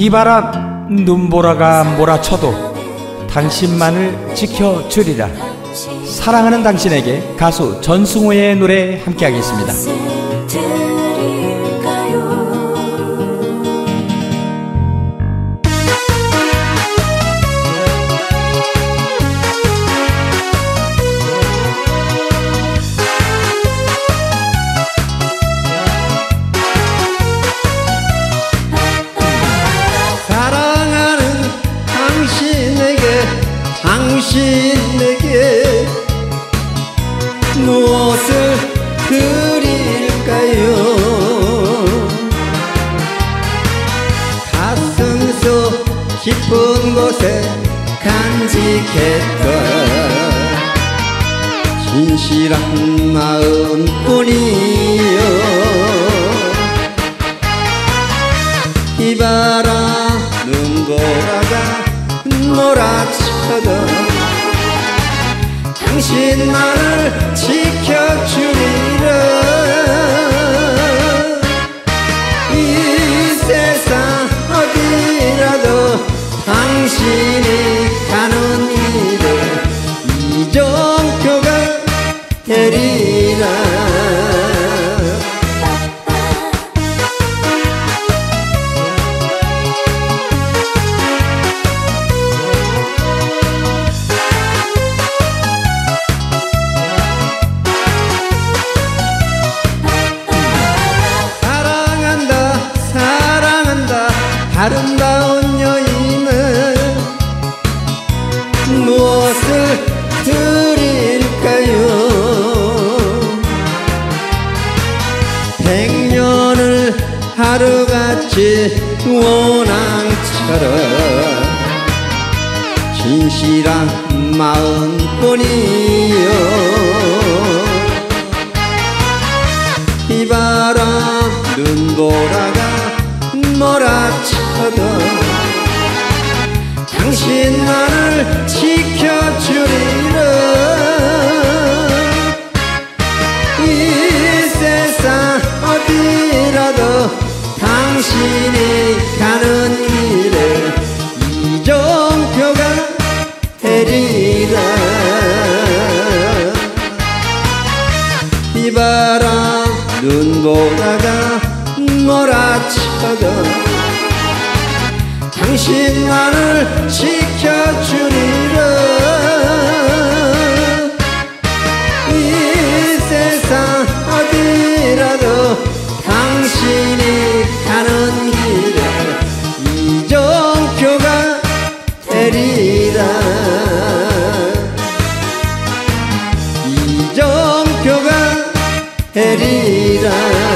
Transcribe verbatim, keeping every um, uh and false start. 비바람 눈보라가 몰아쳐도 당신만을 지켜주리라. 사랑하는 당신에게 가수 전승우의 노래 함께 하겠습니다. 당신에게 무엇을 드릴까요? 가슴 속 깊은 곳에 간직했던 진실한 마음뿐이요. 비바람 눈보라가 몰아쳐도 당신 나를 지켜주리라. 이 세상 어디라도 당신이 가는 길을 이정표가 되리라. 아름다운 여인은 무엇을 드릴까요? 백년을 하루같이 원앙처럼 진실한 마음뿐이요. 비바람 눈보라가 몰아쳐도 당신 나를 지켜주리라. 이 세상 어디라도 당신이 가는 길에 이정표가 되리라. 비바람 눈보라가 몰아쳐도 당신 나를 지켜주리라. 이 세상 어디라도 당신이 가는 길에 이정표가 되리라. 이정표가 되리라.